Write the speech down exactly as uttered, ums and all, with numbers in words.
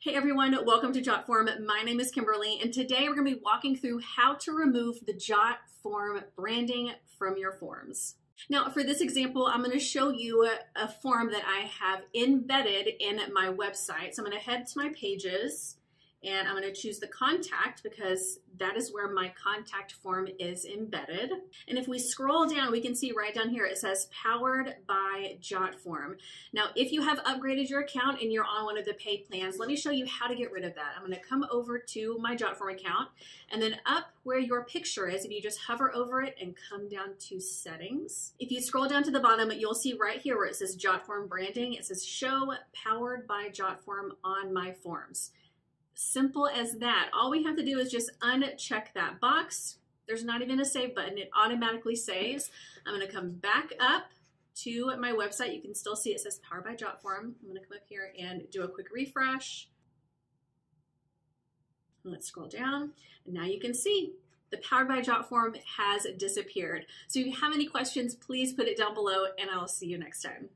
Hey everyone, welcome to Jotform. My name is Kimberly and today we're going to be walking through how to remove the Jotform branding from your forms. Now for this example, I'm going to show you a form that I have embedded in my website. So I'm going to head to my pages and I'm going to choose the contact because that is where my contact form is embedded. And if we scroll down, we can see right down here, it says powered by Jotform. Now, if you have upgraded your account and you're on one of the paid plans, let me show you how to get rid of that. I'm going to come over to my Jotform account and then up where your picture is, if you just hover over it and come down to settings. If you scroll down to the bottom, you'll see right here where it says Jotform branding, it says show powered by Jotform on my forms. Simple as that. All we have to do is just uncheck that box. There's not even a save button. It automatically saves. I'm going to come back up to my website. You can still see it says Powered by Jotform. I'm going to come up here and do a quick refresh. Let's scroll down. And now you can see the Powered by Jotform has disappeared. So if you have any questions, please put it down below and I'll see you next time.